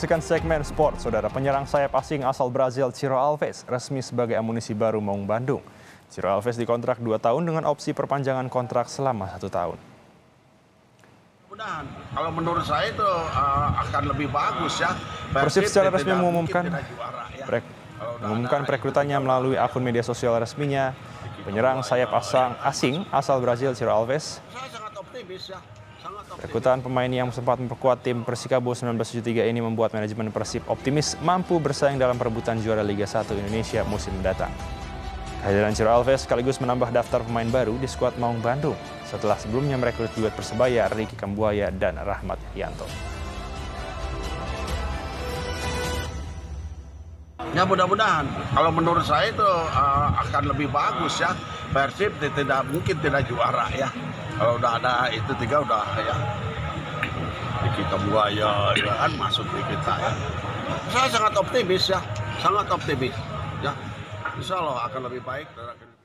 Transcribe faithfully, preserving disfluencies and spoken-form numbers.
Saksikan segmen sport, saudara. Penyerang sayap asing asal Brazil Ciro Alves resmi sebagai amunisi baru Maung Bandung. Ciro Alves dikontrak dua tahun dengan opsi perpanjangan kontrak selama satu tahun. Mudah-mudahan, kalau menurut saya itu uh, akan lebih bagus ya. Persib secara resmi mengumumkan mengumumkan perekrutannya melalui akun media sosial resminya. Penyerang sayap asing asing asal Brazil Ciro Alves. Rekrutan pemain yang sempat memperkuat tim Persikabo seribu sembilan ratus tujuh puluh tiga ini membuat manajemen Persib optimis mampu bersaing dalam perebutan juara Liga satu Indonesia musim mendatang. Kehadiran Ciro Alves sekaligus menambah daftar pemain baru di skuad Maung Bandung setelah sebelumnya merekrut duet Persebaya Ricky Kambuaya dan Rahmat Yanto. Ya mudah-mudahan, kalau menurut saya itu uh, akan lebih bagus ya. Persib tidak mungkin tidak juara ya. Kalau udah ada itu tiga udah ya. Kita buat ya, ya kan masuk di kita ya. Saya sangat optimis ya, sangat optimis ya. Insya Allah akan lebih baik.